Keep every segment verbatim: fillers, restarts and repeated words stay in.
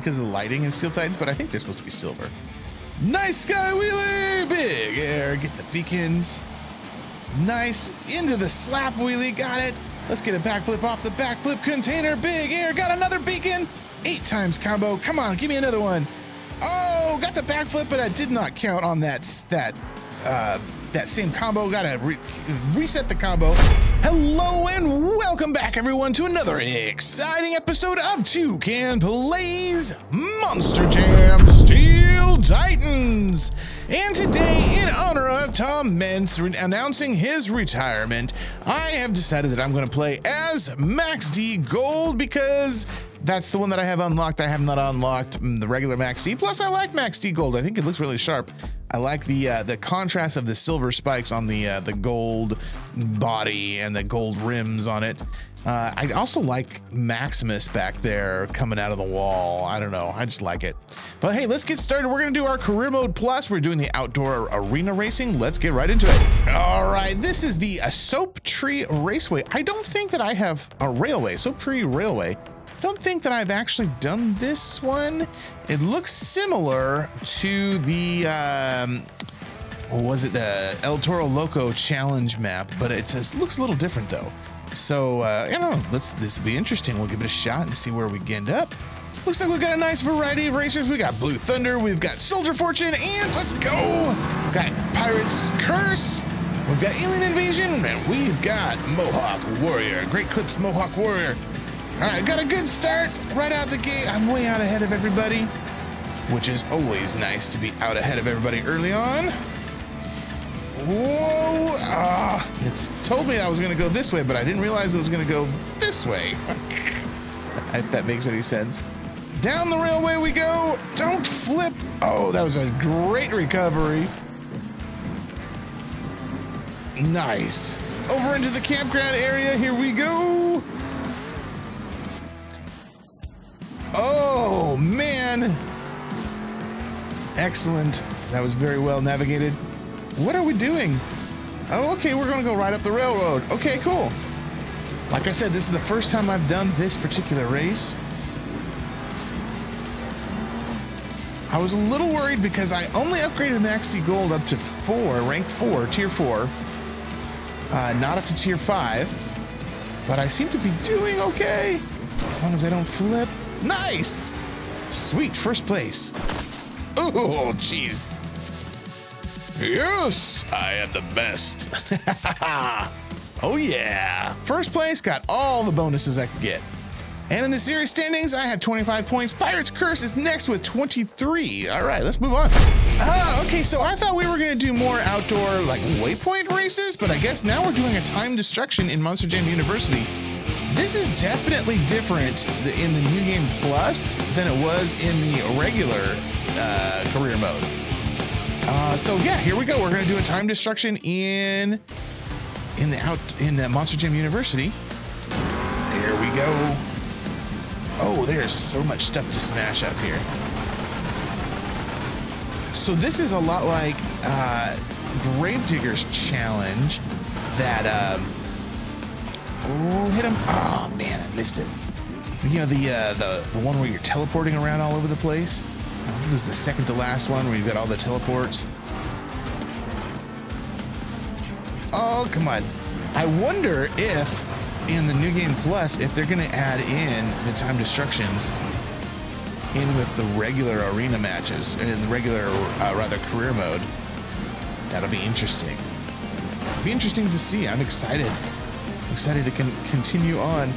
because of the lighting in Steel Titans, but I think they're supposed to be silver. Nice Sky Wheelie, big air, get the beacons. Nice, into the slap wheelie, got it. Let's get a backflip off the backflip container, big air, got another beacon. Eight times combo, come on, give me another one. Oh, got the backflip, but I did not count on that, that, uh, that same combo. Gotta re reset the combo. Hello and welcome back everyone to another exciting episode of Toucan Plays Monster Jam Steel Titans. And today, in honor of Tom Meents announcing his retirement, I have decided that I'm gonna play as Max-D Gold because that's the one that I have unlocked. I have not unlocked the regular Max-D. Plus, I like Max-D Gold. I think it looks really sharp. I like the uh, the contrast of the silver spikes on the uh, the gold body and the gold rims on it. Uh, I also like Maximus back there coming out of the wall. I don't know, I just like it. But hey, let's get started. We're gonna do our career mode plus. We're doing the outdoor arena racing. Let's get right into it. All right, this is the uh, Soap Tree Raceway. I don't think that I have a railway, Soap Tree Railway. Don't think that I've actually done this one. It looks similar to the um, what was it, the El Toro Loco challenge map, but it says, looks a little different though. So uh, you know, let's this will be interesting. We'll give it a shot and see where we end up. Looks like we've got a nice variety of racers. We got Blue Thunder, we've got Soldier Fortune, and let's go. We've got Pirate's Curse. We've got Alien Invasion, and we've got Mohawk Warrior, Great Clips Mohawk Warrior. All right, got a good start right out the gate. I'm way out ahead of everybody, which is always nice to be out ahead of everybody early on. Whoa, ah, it's told me I was gonna go this way, but I didn't realize it was gonna go this way. If that makes any sense. Down the railway we go, don't flip. Oh, that was a great recovery. Nice. Over into the campground area, here we go. Oh man, excellent. That was very well navigated. What are we doing? Oh, okay, we're gonna go right up the railroad. Okay, cool. Like I said, this is the first time I've done this particular race. I was a little worried because I only upgraded Max-D Gold up to four, rank four, tier four, uh, not up to tier five, but I seem to be doing okay as long as I don't flip. Nice! Sweet, first place. Oh, jeez. Yes, I am the best. Oh, yeah. First place, got all the bonuses I could get. And in the series standings, I had twenty-five points. Pirate's Curse is next with twenty-three. All right, let's move on. Ah, okay, so I thought we were going to do more outdoor, like, waypoint races, but I guess now we're doing a time destruction in Monster Jam University. This is definitely different in the New Game Plus than it was in the regular uh, career mode. Uh, so yeah, here we go. We're gonna do a time destruction in in the out in the Monster Jam University. There we go. Oh, there's so much stuff to smash up here. So this is a lot like uh, Grave Digger's challenge that. Um, Oh, hit him. Oh, man, I missed it. You know, the, uh, the the one where you're teleporting around all over the place? I think it was the second to last one where you've got all the teleports. Oh, come on. I wonder if, in the New Game Plus, if they're going to add in the time destructions in with the regular arena matches, and in the regular, uh, rather, career mode. That'll be interesting. It'll be interesting to see. I'm excited. Excited to con continue on.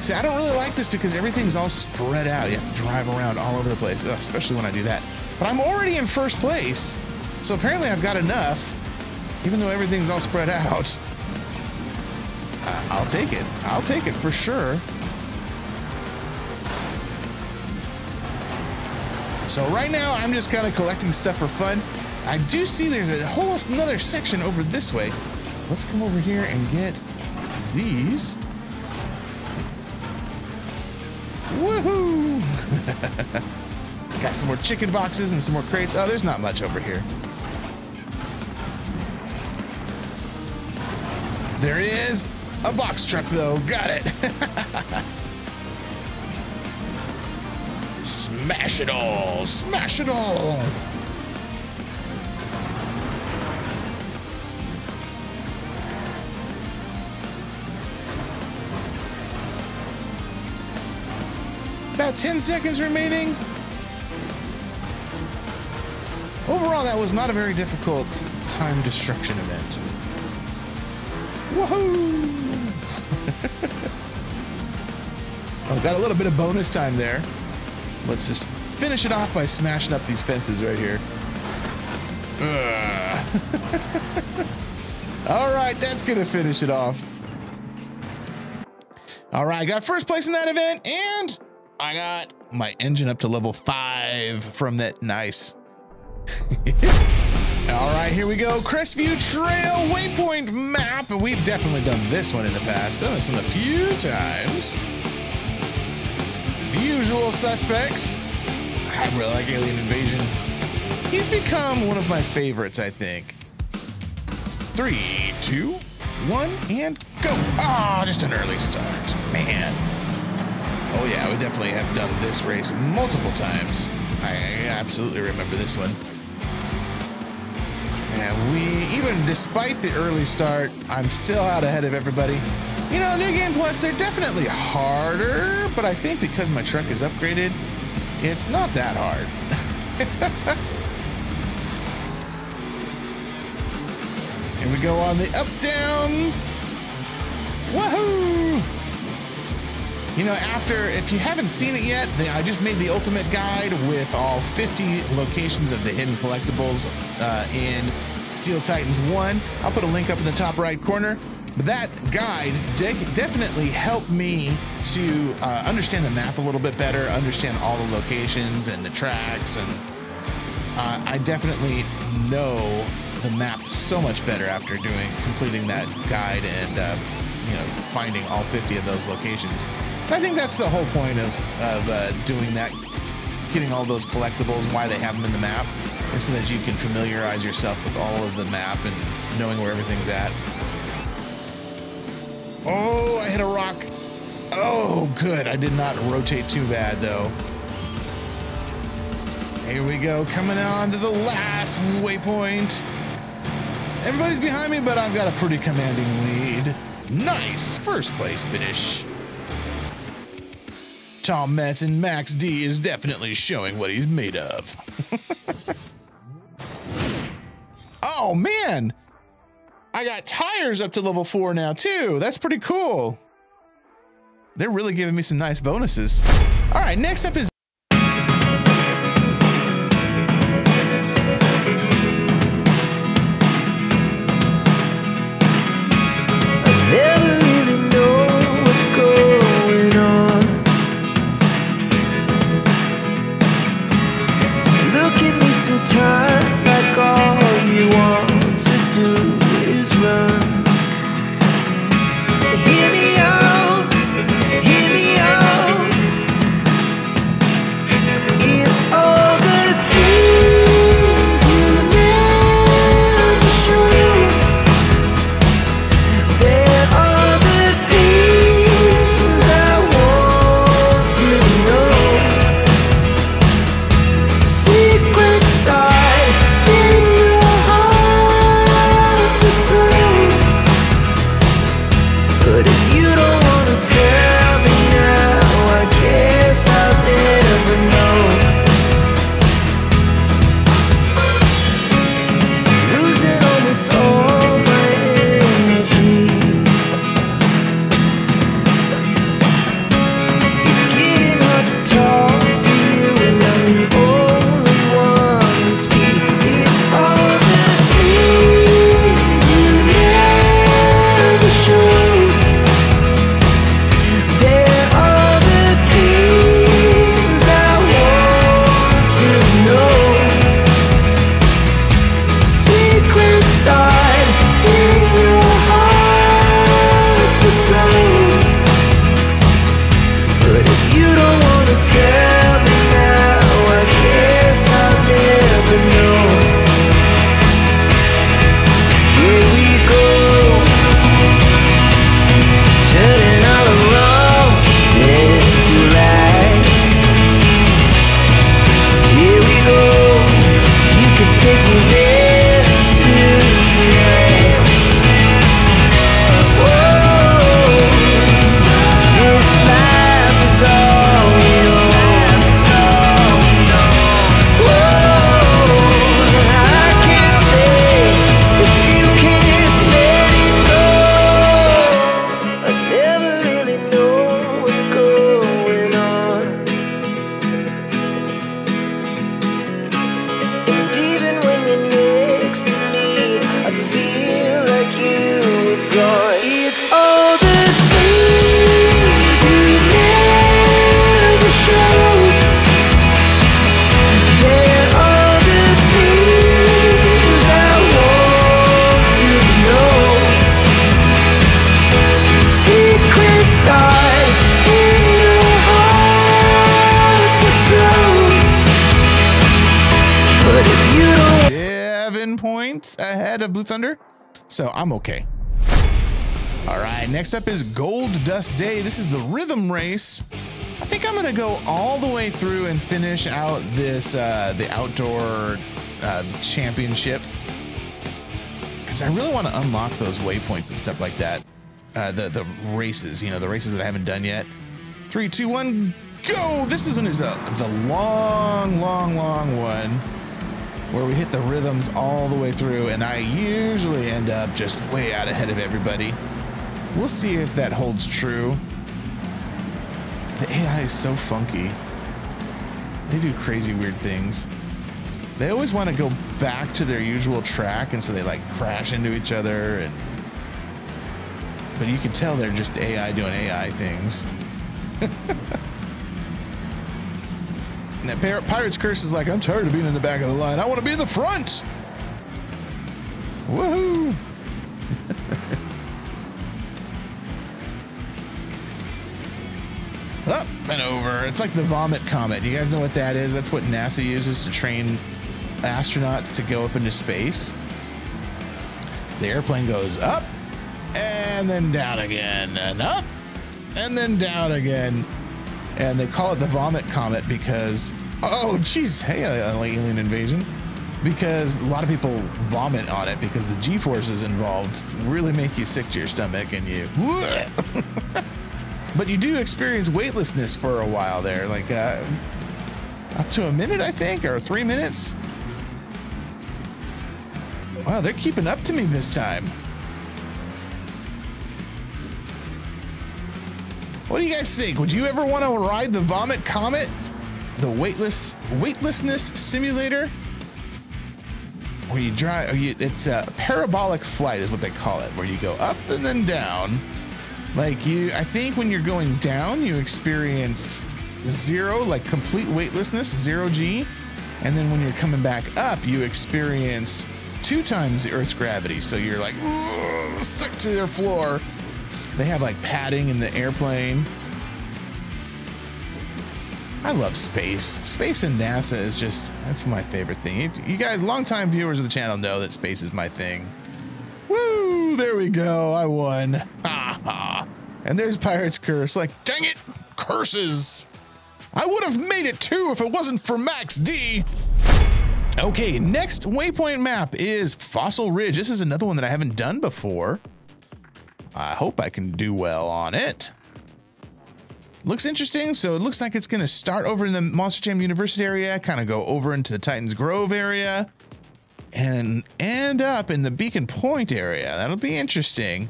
See, I don't really like this because everything's all spread out. You have to drive around all over the place, ugh, especially when I do that. But I'm already in first place, so apparently I've got enough, even though everything's all spread out. Uh, I'll take it. I'll take it for sure. So right now, I'm just kind of collecting stuff for fun. I do see there's a whole another section over this way. Let's come over here and get these. Woohoo! Got some more chicken boxes and some more crates. Oh, there's not much over here. There is a box truck though. Got it. Smash it all! Smash it all! About ten seconds remaining. Overall, that was not a very difficult time destruction event. Woohoo! Oh, got a little bit of bonus time there. Let's just finish it off by smashing up these fences right here. All right, that's gonna finish it off. All right, I got first place in that event, and I got my engine up to level five from that. Nice. All right, here we go. Crestview Trail waypoint map, and we've definitely done this one in the past. Done this one a few times. The usual suspects. I really like Alien Invasion. He's become one of my favorites, I think. Three, two, one, and go. Ah, oh, just an early start, man. Oh yeah, we definitely have done this race multiple times. I absolutely remember this one. And we, even despite the early start, I'm still out ahead of everybody. You know, New Game Plus, they're definitely harder, but I think because my truck is upgraded, it's not that hard. Here we go on the up-downs. Woohoo! You know, after, if you haven't seen it yet, I just made the ultimate guide with all fifty locations of the hidden collectibles uh, in Steel Titans one. I'll put a link up in the top right corner. But that guide de definitely helped me to uh, understand the map a little bit better, understand all the locations and the tracks, and uh, I definitely know the map so much better after doing completing that guide and uh, you know, finding all fifty of those locations. I think that's the whole point of, of uh, doing that, getting all those collectibles, why they have them in the map, is so that you can familiarize yourself with all of the map and knowing where everything's at. Oh, I hit a rock. Oh, good. I did not rotate too bad, though. Here we go, coming on to the last waypoint. Everybody's behind me, but I've got a pretty commanding lead. Nice first place finish. Tom Meents and Max-D is definitely showing what he's made of. Oh, man. I got tires up to level four now, too. That's pretty cool. They're really giving me some nice bonuses. All right, next up is... points ahead of Blue Thunder, so I'm okay. All right, next up is Gold Dust Day. This is the rhythm race. I think I'm gonna go all the way through and finish out this uh, the outdoor uh, championship, because I really want to unlock those waypoints and stuff like that. Uh, the the races, you know, the races that I haven't done yet. Three, two, one, go! This is one is uh, the long, long, long one where we hit the rhythms all the way through, and I usually end up just way out ahead of everybody. We'll see if that holds true. The A I is so funky. They do crazy weird things. They always want to go back to their usual track, and so they like crash into each other, and but you can tell they're just A I doing A I things. Now, Pirate's Curse is like, I'm tired of being in the back of the line. I want to be in the front. Woohoo! Up and over. It's like the vomit comet. You guys know what that is? That's what NASA uses to train astronauts to go up into space. The airplane goes up and then down again, and up and then down again. And they call it the vomit comet because, oh geez, hey, Alien Invasion, because a lot of people vomit on it because the G-forces involved really make you sick to your stomach and you but you do experience weightlessness for a while there, like uh, up to a minute, I think, or three minutes. Wow, they're keeping up to me this time. What do you guys think? Would you ever want to ride the Vomit Comet? The weightless weightlessness simulator? Where you drive, or you, it's a parabolic flight is what they call it, where you go up and then down. Like you, I think when you're going down, you experience zero, like complete weightlessness, zero G. And then when you're coming back up, you experience two times the Earth's gravity. So you're like stuck to their floor. They have like padding in the airplane. I love space. Space and NASA is just, that's my favorite thing. If you guys, longtime viewers of the channel, know that space is my thing. Woo, there we go, I won. And there's Pirate's Curse, like, dang it, curses. I would have made it too if it wasn't for Max-D. Okay, next waypoint map is Fossil Ridge. This is another one that I haven't done before. I hope I can do well on it. Looks interesting, so it looks like it's gonna start over in the Monster Jam University area, kind of go over into the Titans Grove area, and end up in the Beacon Point area. That'll be interesting.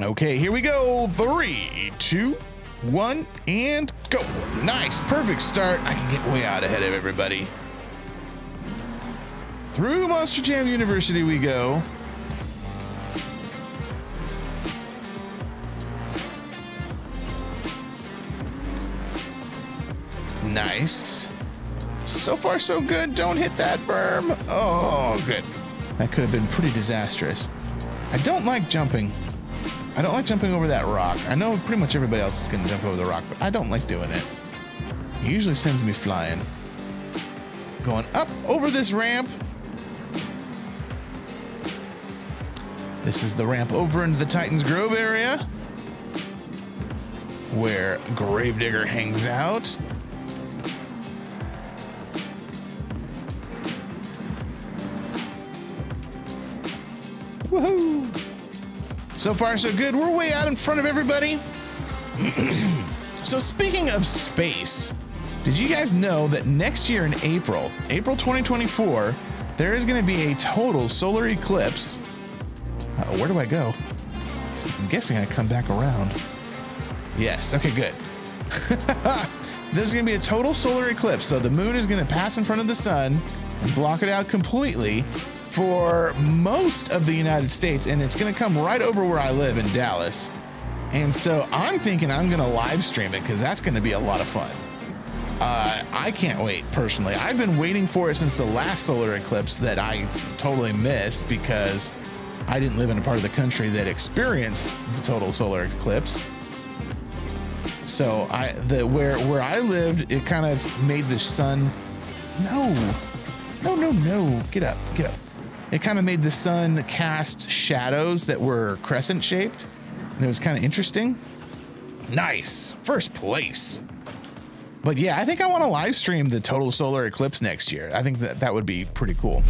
Okay, here we go. Three, two, one, and go. Nice, perfect start. I can get way out ahead of everybody. Through Monster Jam University we go. Nice. So far, so good. Don't hit that berm. Oh, good. That could have been pretty disastrous. I don't like jumping. I don't like jumping over that rock. I know pretty much everybody else is gonna jump over the rock, but I don't like doing it. It usually sends me flying. Going up over this ramp. This is the ramp over into the Titans Grove area, where Grave Digger hangs out. Woohoo! So far, so good. We're way out in front of everybody. So speaking of space, did you guys know that next year in April, April twenty twenty-four, there is going to be a total solar eclipse. Uh-oh, where do I go? I'm guessing I come back around. Yes. Okay, good. There's going to be a total solar eclipse. So the moon is going to pass in front of the sun and block it out completely for most of the United States, and it's gonna come right over where I live in Dallas. And so I'm thinking I'm gonna live stream it, because that's gonna be a lot of fun. Uh, I can't wait, personally. I've been waiting for it since the last solar eclipse that I totally missed because I didn't live in a part of the country that experienced the total solar eclipse. So I, the, where, where I lived, it kind of made the sun No, no, no, no. Get up, get up. It kind of made the sun cast shadows that were crescent shaped, and it was kind of interesting. Nice, first place. But yeah, I think I want to live stream the total solar eclipse next year. I think that that would be pretty cool.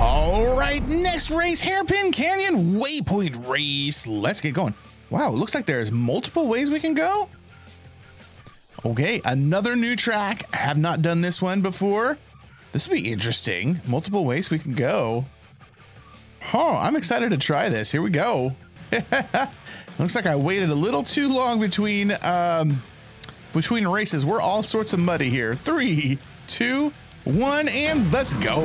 All right, next race, Hairpin Canyon Waypoint Race. Let's get going. Wow, it looks like there's multiple ways we can go. Okay, another new track. I have not done this one before. This will be interesting. Multiple ways we can go. Oh, I'm excited to try this. Here we go. Looks like I waited a little too long between... Um, between races. We're all sorts of muddy here. Three, two, one, and let's go.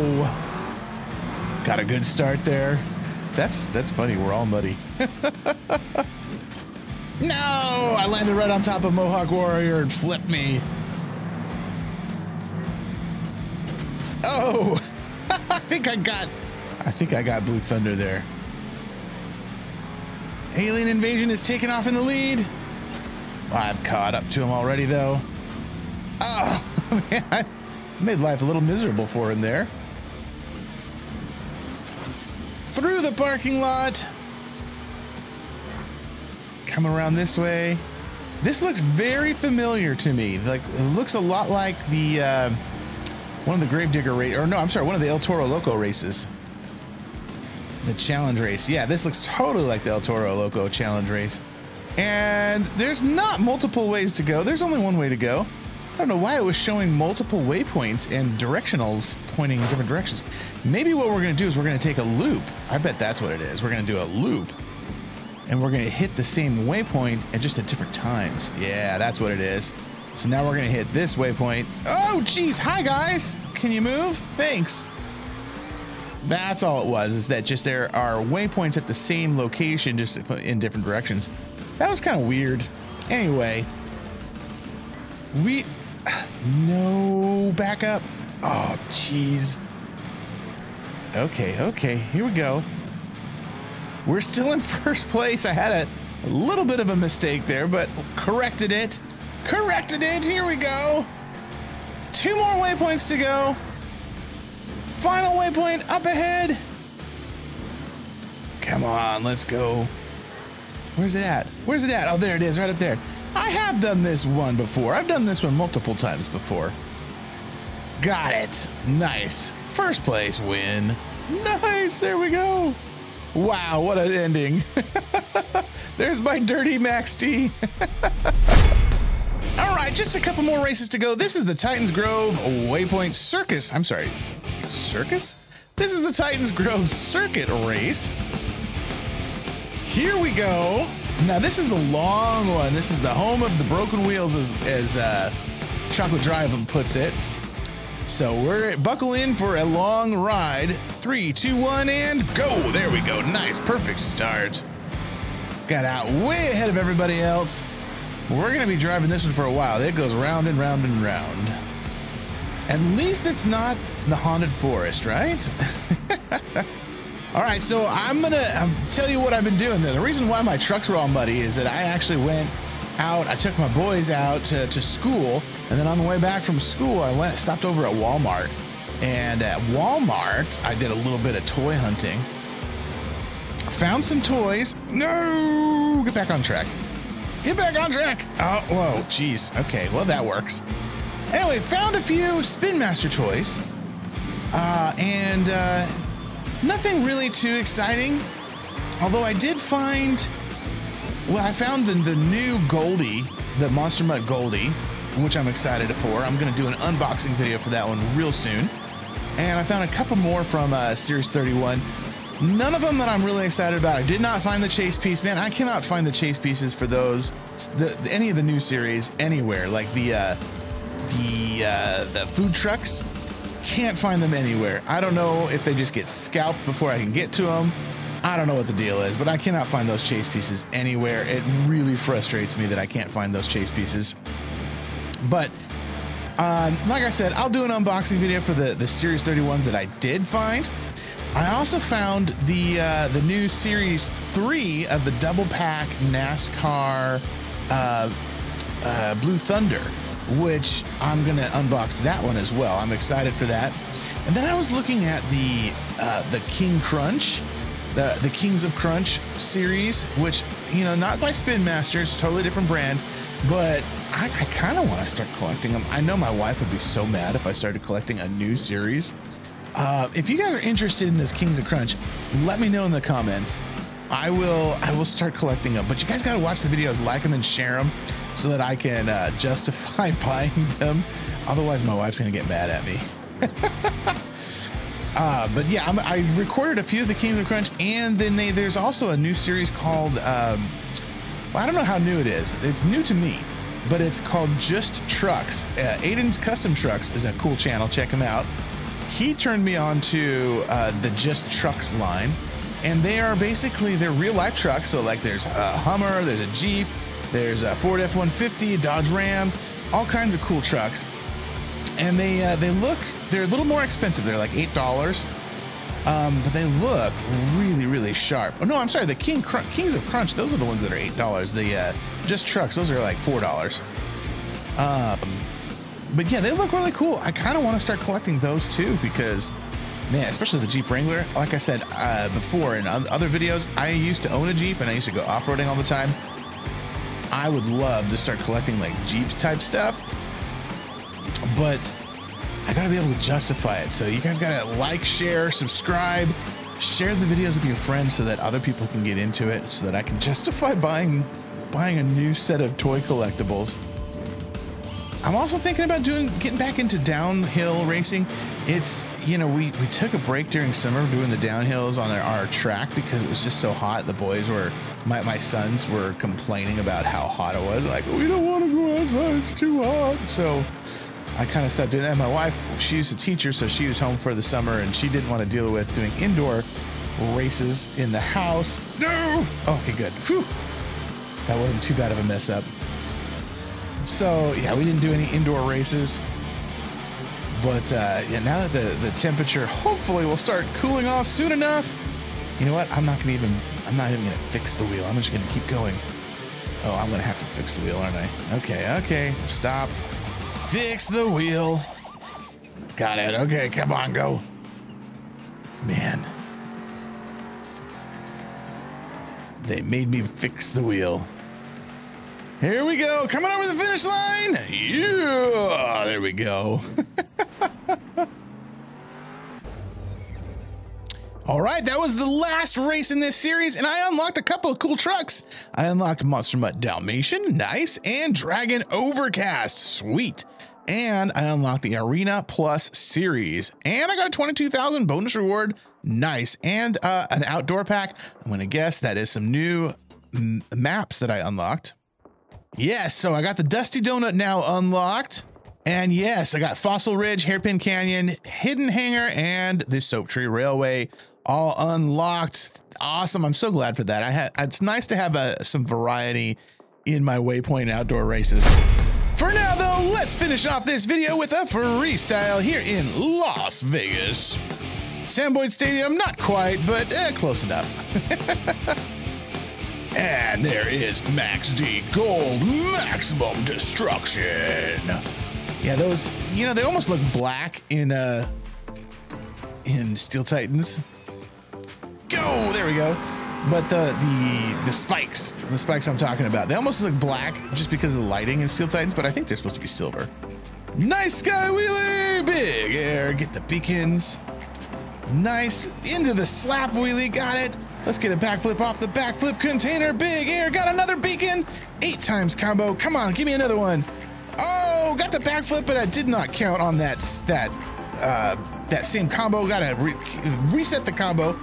Got a good start there. That's that's funny, we're all muddy. No, I landed right on top of Mohawk Warrior and flipped me. Oh. I think I got I think I got Blue Thunder there. Alien Invasion is taking off in the lead. I've caught up to him already, though. Oh, man, I made life a little miserable for him there. Through the parking lot. Come around this way. This looks very familiar to me. Like, it looks a lot like the uh, one of the Grave Digger race, or no, I'm sorry, one of the El Toro Loco races. The challenge race. Yeah, this looks totally like the El Toro Loco challenge race. And there's not multiple ways to go. There's only one way to go. I don't know why it was showing multiple waypoints and directionals pointing in different directions. Maybe what we're going to do is we're going to take a loop. I bet that's what it is. We're going to do a loop, and we're going to hit the same waypoint at just at different times. Yeah, that's what it is. So now we're going to hit this waypoint. Oh, geez. Hi, guys. Can you move? Thanks. That's all it was, is that just there are waypoints at the same location, just in different directions. That was kind of weird. Anyway, we... No, back up. Oh, jeez. Okay, okay, here we go. We're still in first place. I had a, a little bit of a mistake there, but corrected it. Corrected it. Here we go. Two more waypoints to go. Final waypoint up ahead. Come on, let's go. Where's it at? Where's it at? Oh, there it is, right up there. I have done this one before. I've done this one multiple times before. Got it. Nice. First place win. Nice. There we go. Wow, what an ending. There's my dirty Max-D. All right, just a couple more races to go. This is the Titans Grove Waypoint Circus. I'm sorry, circus? This is the Titans Grove Circuit Race. Here we go. Now this is the long one. This is the home of the broken wheels, as, as uh, Chocolate Drive puts it. So we're buckle in for a long ride. Three, two, one, and go. There we go. Nice, perfect start. Got out way ahead of everybody else. We're gonna be driving this one for a while. It goes round and round and round. At least it's not the haunted forest, right? All right, so I'm gonna um, tell you what I've been doing there. The reason why my trucks were all muddy is that I actually went out, I took my boys out to, to school, and then on the way back from school, I went stopped over at Walmart. And at Walmart, I did a little bit of toy hunting. Found some toys. No, get back on track. Get back on track. Oh, whoa, geez. Okay, well, that works. Anyway, found a few Spin Master toys. Uh, and, uh, Nothing really too exciting, although I did find, well, I found the, the new Goldie, the Monster Mutt Goldie, which I'm excited for. I'm going to do an unboxing video for that one real soon. And I found a couple more from uh, Series thirty-one. None of them that I'm really excited about. I did not find the chase piece. Man, I cannot find the chase pieces for those, the, any of the new series anywhere, like the, uh, the, uh, the food trucks. Can't find them anywhere. I don't know if they just get scalped before I can get to them. I don't know what the deal is, but I cannot find those chase pieces anywhere. It really frustrates me that I can't find those chase pieces. But um, like I said, I'll do an unboxing video for the, the Series thirty-ones that I did find. I also found the, uh, the new Series three of the double pack NASCAR uh, uh, Blue Thunder. which I'm going to unbox that one as well. I'm excited for that. And then I was looking at the uh, the King Crunch, the, the Kings of Crunch series, which, you know, not by Spin Master, it's a totally different brand, but I, I kind of want to start collecting them. I know my wife would be so mad if I started collecting a new series. Uh, if you guys are interested in this Kings of Crunch, let me know in the comments. I will I will start collecting them, but you guys got to watch the videos, like them and share them so that I can uh, justify buying them. Otherwise, my wife's going to get mad at me. uh, but yeah, I'm, I recorded a few of the Kings of Crunch, and then they, there's also a new series called, um, well, I don't know how new it is. It's new to me, but it's called Just Trucks. Uh, Aiden's Custom Trucks is a cool channel. Check him out. He turned me on to uh, the Just Trucks line, and they are basically, they're real life trucks. So like there's a Hummer, there's a Jeep, there's a Ford F one fifty, Dodge Ram, all kinds of cool trucks. And they uh, they look, they're a little more expensive. They're like eight dollars, um, but they look really, really sharp. Oh no, I'm sorry, the King Crunch, Kings of Crunch, those are the ones that are eight dollars. The uh, Just Trucks, those are like four dollars. Um, but yeah, they look really cool. I kind of want to start collecting those too, because man, especially the Jeep Wrangler. Like I said uh, before in other videos, I used to own a Jeep and I used to go off-roading all the time. I would love to start collecting like Jeep type stuff, but I gotta be able to justify it. So you guys gotta like, share, subscribe, share the videos with your friends so that other people can get into it, so that I can justify buying buying a new set of toy collectibles. I'm also thinking about doing getting back into downhill racing. It's, you know, we, we took a break during summer doing the downhills on our, our track because it was just so hot. The boys were, my, my sons were complaining about how hot it was. Like, we don't want to go outside, it's too hot. So I kind of stopped doing that. My wife, she's a teacher, so she was home for the summer and she didn't want to deal with doing indoor races in the house. No! Okay, good. Whew. That wasn't too bad of a mess up. So yeah, we didn't do any indoor races, but uh, yeah, now that the, the temperature hopefully will start cooling off soon enough. You know what? I'm not gonna even, I'm not even gonna fix the wheel. I'm just gonna keep going. Oh, I'm gonna have to fix the wheel, aren't I? Okay, okay, stop. Fix the wheel. Got it. Okay, come on, go. Man. They made me fix the wheel. Here we go. Coming over the finish line. Yeah, there we go. All right, that was the last race in this series, and I unlocked a couple of cool trucks. I unlocked Monster Mutt Dalmatian, nice, and Dragon Overcast, sweet. And I unlocked the Arena Plus series, and I got a twenty-two thousand bonus reward, nice, and uh, an outdoor pack. I'm gonna guess that is some new m maps that I unlocked. Yes, so I got the Dusty Donut now unlocked. And yes, I got Fossil Ridge, Hairpin Canyon, Hidden Hangar, and the Soap Tree Railway all unlocked. Awesome. I'm so glad for that. I had, it's nice to have a, some variety in my waypoint outdoor races. For now, though, let's finish off this video with a freestyle here in Las Vegas. Sam Boyd Stadium, not quite, but eh, close enough. And there is Max-D Gold, Maximum Destruction. Yeah, those, you know, they almost look black in uh, in Steel Titans. Go, there we go. But the the the spikes, the spikes I'm talking about, they almost look black just because of the lighting in Steel Titans. But I think they're supposed to be silver. Nice sky wheelie, big air, get the beacons. Nice into the slap wheelie, got it. Let's get a backflip off the backflip container. Big air, got another beacon. Eight times combo. Come on, give me another one. Oh, got the backflip, but I did not count on that that uh, that same combo. Got to re reset the combo.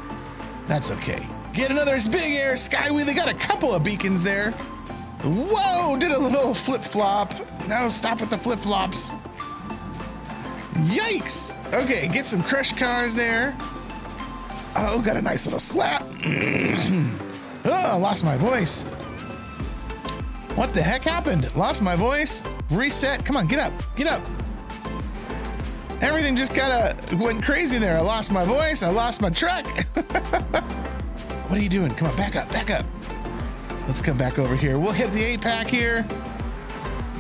That's okay. Get another big air skywheel. They got a couple of beacons there. Whoa, did a little flip flop. Now stop with the flip flops. Yikes. Okay, get some crush cars there. Oh, got a nice little slap. Oh, I lost my voice. What the heck happened? Lost my voice. Reset. Come on, get up. Get up. Everything just kind of went crazy there. I lost my voice. I lost my truck. What are you doing? Come on, back up. Back up. Let's come back over here. We'll hit the eight pack here.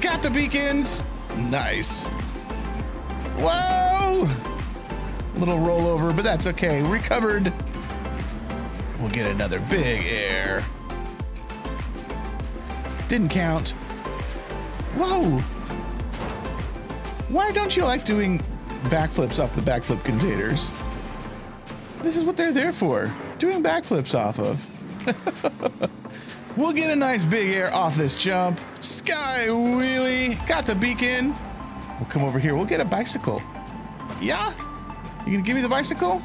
Got the beacons. Nice. Whoa! Little rollover, but that's okay. We're covered. We'll get another big air. Didn't count. Whoa! Why don't you like doing backflips off the backflip containers? This is what they're there for. Doing backflips off of. We'll get a nice big air off this jump. Sky wheelie. Got the beacon. We'll come over here. We'll get a bicycle. Yeah? You gonna give me the bicycle?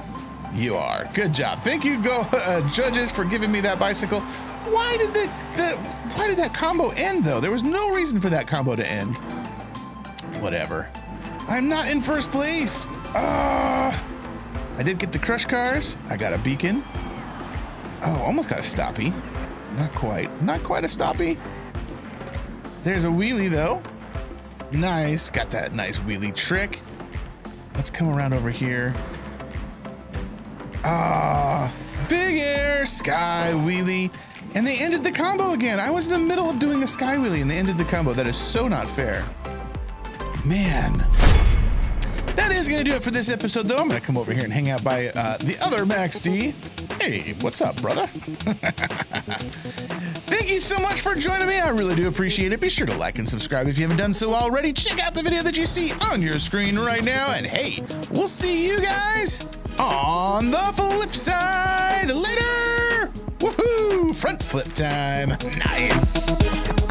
You are. Good job. Thank you, go uh, judges, for giving me that bicycle. Why did the, the why did that combo end though? There was no reason for that combo to end. Whatever. I'm not in first place. Uh, I did get the crush cars. I got a beacon. Oh, almost got a stoppie. Not quite. Not quite a stoppie. There's a wheelie though. Nice. Got that nice wheelie trick. Let's come around over here. Ah, big air, sky wheelie. And they ended the combo again. I was in the middle of doing a sky wheelie and they ended the combo. That is so not fair. Man. That is going to do it for this episode though. I'm going to come over here and hang out by uh, the other Max-D. Hey, what's up, brother? Thank you so much for joining me. I really do appreciate it. Be sure to like and subscribe if you haven't done so already. Check out the video that you see on your screen right now. And hey, we'll see you guys on the flip side later. Woohoo! Front flip time. Nice.